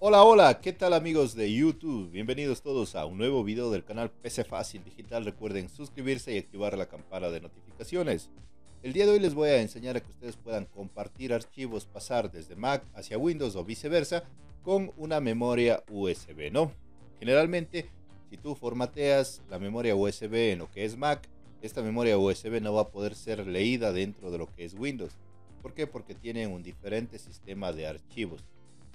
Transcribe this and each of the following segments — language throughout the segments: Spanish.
Hola, hola, ¿qué tal amigos de YouTube? Bienvenidos todos a un nuevo video del canal PC Fácil Digital. Recuerden suscribirse y activar la campana de notificaciones. El día de hoy les voy a enseñar a que ustedes puedan compartir archivos, pasar desde Mac hacia Windows o viceversa con una memoria USB, ¿no? Generalmente, si tú formateas la memoria USB en lo que es Mac, esta memoria USB no va a poder ser leída dentro de lo que es Windows. ¿Por qué? Porque tienen un diferente sistema de archivos.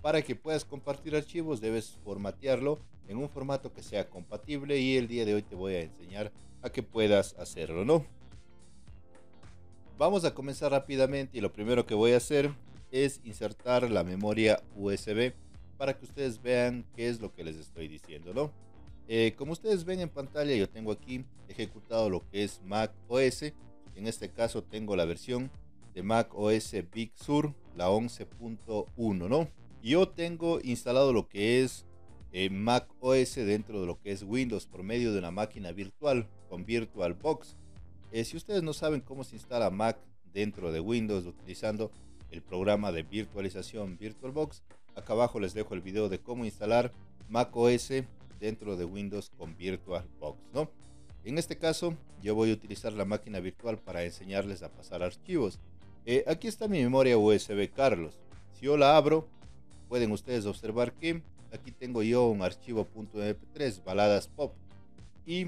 Para que puedas compartir archivos debes formatearlo en un formato que sea compatible y el día de hoy te voy a enseñar a que puedas hacerlo, ¿no? Vamos a comenzar rápidamente y lo primero que voy a hacer es insertar la memoria USB para que ustedes vean qué es lo que les estoy diciendo, ¿no? Como ustedes ven en pantalla, yo tengo aquí ejecutado lo que es Mac OS. En este caso tengo la versión de Mac OS Big Sur, la 11.1, ¿no? Yo tengo instalado lo que es Mac OS dentro de lo que es Windows por medio de una máquina virtual con VirtualBox. Si ustedes no saben cómo se instala Mac dentro de Windows utilizando el programa de virtualización VirtualBox, acá abajo les dejo el video de cómo instalar Mac OS dentro de Windows con VirtualBox, ¿no? En este caso yo voy a utilizar la máquina virtual para enseñarles a pasar archivos. Aquí está mi memoria USB Carlos. Si yo la abro, pueden ustedes observar que aquí tengo yo un archivo .mp3, baladas pop, y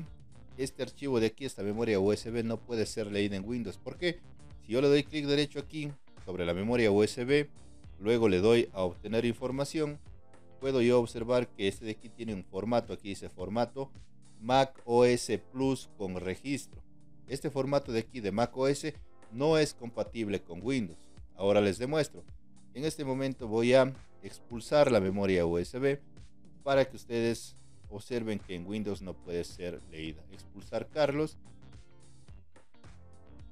este archivo de aquí, esta memoria USB, no puede ser leída en Windows. ¿Por qué? Si yo le doy clic derecho aquí sobre la memoria USB, luego le doy a obtener información, puedo yo observar que este de aquí tiene un formato, aquí dice formato Mac OS Plus con registro. Este formato de aquí de Mac OS no es compatible con Windows. Ahora les demuestro. En este momento voy a expulsar la memoria USB para que ustedes observen que en Windows no puede ser leída. Expulsar Carlos.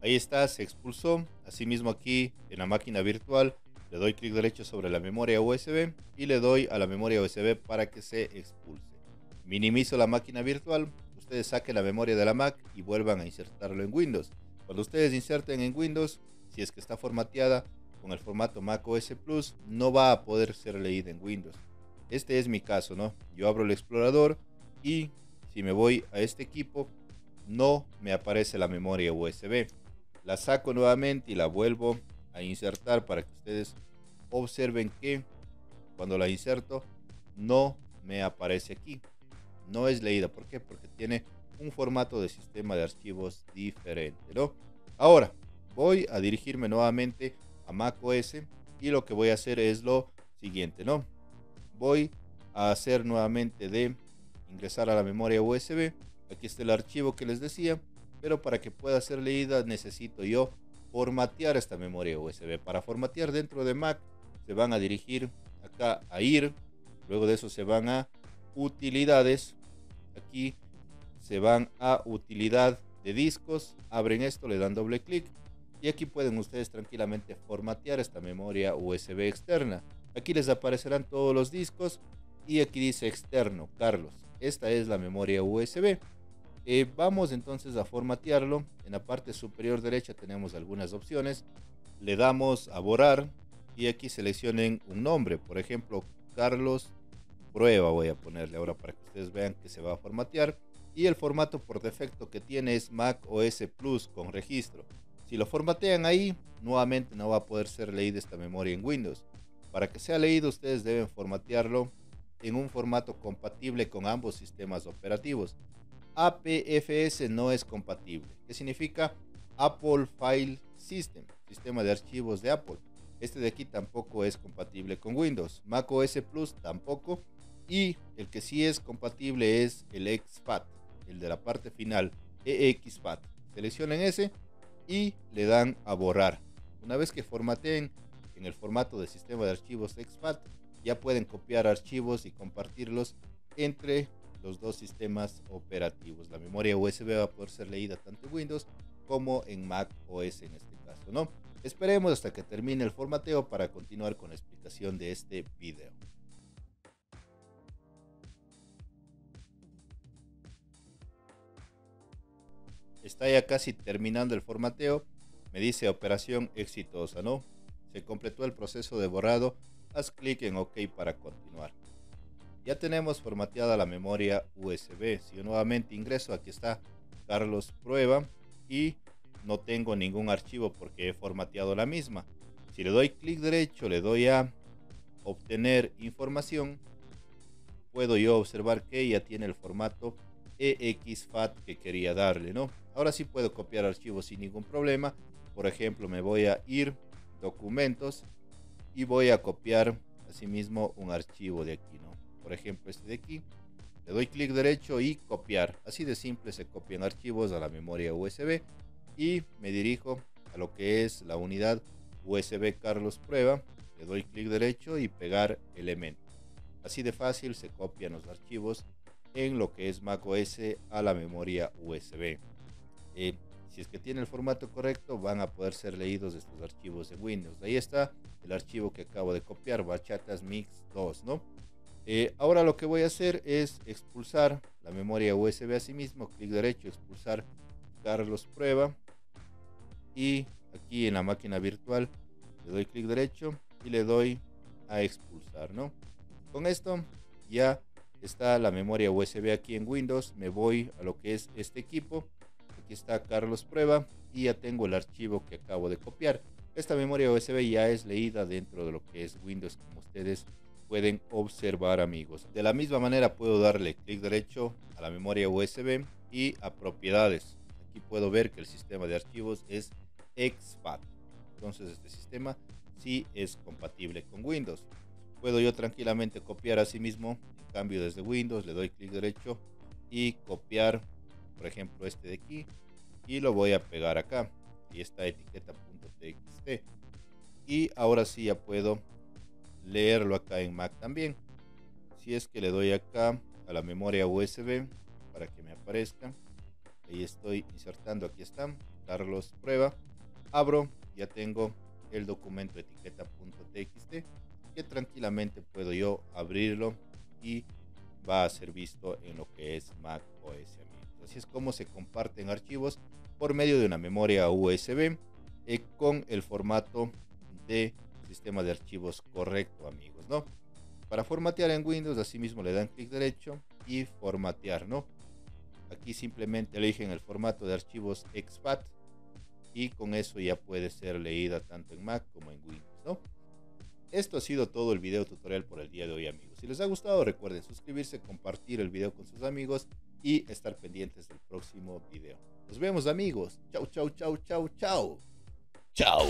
Ahí está, se expulsó. Asimismo aquí en la máquina virtual le doy clic derecho sobre la memoria USB y le doy a la memoria USB para que se expulse. Minimizo la máquina virtual. Ustedes saquen la memoria de la Mac y vuelvan a insertarlo en Windows. Cuando ustedes inserten en Windows, si es que está formateada con el formato Mac OS Plus, no va a poder ser leída en Windows. Este es mi caso, ¿no? Yo abro el explorador y si me voy a este equipo, no me aparece la memoria USB. La saco nuevamente y la vuelvo a insertar para que ustedes observen que cuando la inserto, no me aparece aquí. No es leída. ¿Por qué? Porque tiene un formato de sistema de archivos diferente, ¿no? Ahora, voy a dirigirme nuevamente a macOS y lo que voy a hacer es lo siguiente, ¿no? Voy a hacer nuevamente de ingresar a la memoria USB. Aquí está el archivo que les decía, pero para que pueda ser leída necesito yo formatear esta memoria USB. Para formatear dentro de Mac se van a dirigir acá a ir, luego de eso se van a utilidades, aquí se van a utilidad de discos, abren esto, le dan doble clic. Y aquí pueden ustedes tranquilamente formatear esta memoria USB externa. Aquí les aparecerán todos los discos y aquí dice externo, Carlos. Esta es la memoria USB. Vamos entonces a formatearlo. En la parte superior derecha tenemos algunas opciones. Le damos a borrar y aquí seleccionen un nombre. Por ejemplo, Carlos Prueba voy a ponerle ahora para que ustedes vean que se va a formatear. Y el formato por defecto que tiene es Mac OS Plus con registro. Si lo formatean ahí, nuevamente no va a poder ser leída esta memoria en Windows. Para que sea leído, ustedes deben formatearlo en un formato compatible con ambos sistemas operativos. APFS no es compatible. ¿Qué significa? Apple File System, sistema de archivos de Apple. Este de aquí tampoco es compatible con Windows. Mac OS Plus tampoco. Y el que sí es compatible es el exFAT, el de la parte final, exFAT. Seleccionen ese y le dan a borrar. Una vez que formateen en el formato de sistema de archivos exFAT, ya pueden copiar archivos y compartirlos entre los dos sistemas operativos. La memoria USB va a poder ser leída tanto en Windows como en Mac OS en este caso, ¿no? Esperemos hasta que termine el formateo para continuar con la explicación de este video. Está ya casi terminando el formateo, me dice operación exitosa, ¿no? Se completó el proceso de borrado, haz clic en OK para continuar. Ya tenemos formateada la memoria USB. Si yo nuevamente ingreso, aquí está Carlos Prueba y no tengo ningún archivo porque he formateado la misma. Si le doy clic derecho, le doy a obtener información, puedo yo observar que ya tiene el formato exFAT que quería darle, ¿no? Ahora sí puedo copiar archivos sin ningún problema. Por ejemplo, me voy a ir documentos y voy a copiar asimismo un archivo de aquí, ¿no? Por ejemplo, este de aquí. Le doy clic derecho y copiar. Así de simple se copian archivos a la memoria USB. Y me dirijo a lo que es la unidad USB Carlos Prueba. Le doy clic derecho y pegar elemento. Así de fácil se copian los archivos en lo que es macOS a la memoria USB. Si es que tiene el formato correcto, van a poder ser leídos estos archivos de Windows. Ahí está el archivo que acabo de copiar, Bachatas Mix 2, ¿no? Ahora lo que voy a hacer es expulsar la memoria USB a sí mismo. Clic derecho, expulsar Carlos Prueba. Y aquí en la máquina virtual le doy clic derecho y le doy a expulsar, ¿no? Con esto ya está la memoria USB aquí en Windows. Me voy a lo que es este equipo. Aquí está Carlos Prueba y ya tengo el archivo que acabo de copiar. Esta memoria USB ya es leída dentro de lo que es Windows, como ustedes pueden observar, amigos. De la misma manera puedo darle clic derecho a la memoria USB y a propiedades. Aquí puedo ver que el sistema de archivos es exFAT. Entonces este sistema sí es compatible con Windows. Puedo yo tranquilamente copiar a sí mismo. En cambio, desde Windows le doy clic derecho y copiar, por ejemplo, este de aquí, y lo voy a pegar acá, y esta etiqueta.txt. Y ahora sí ya puedo leerlo acá en Mac también. Si es que le doy acá a la memoria USB para que me aparezca, ahí estoy insertando, aquí está Carlos Prueba, abro, ya tengo el documento etiqueta.txt que tranquilamente puedo yo abrirlo y va a ser visto en lo que es Mac OS. Así es como se comparten archivos por medio de una memoria USB con el formato de sistema de archivos correcto, amigos, ¿no? Para formatear en Windows, asimismo le dan clic derecho y formatear, ¿no? Aquí simplemente eligen el formato de archivos exFAT y con eso ya puede ser leída tanto en Mac como en Windows, ¿no? Esto ha sido todo el video tutorial por el día de hoy, amigos. Si les ha gustado, recuerden suscribirse, compartir el video con sus amigos y estar pendientes del próximo video. Nos vemos, amigos. Chau, chau, chau, chau, chau. Chau.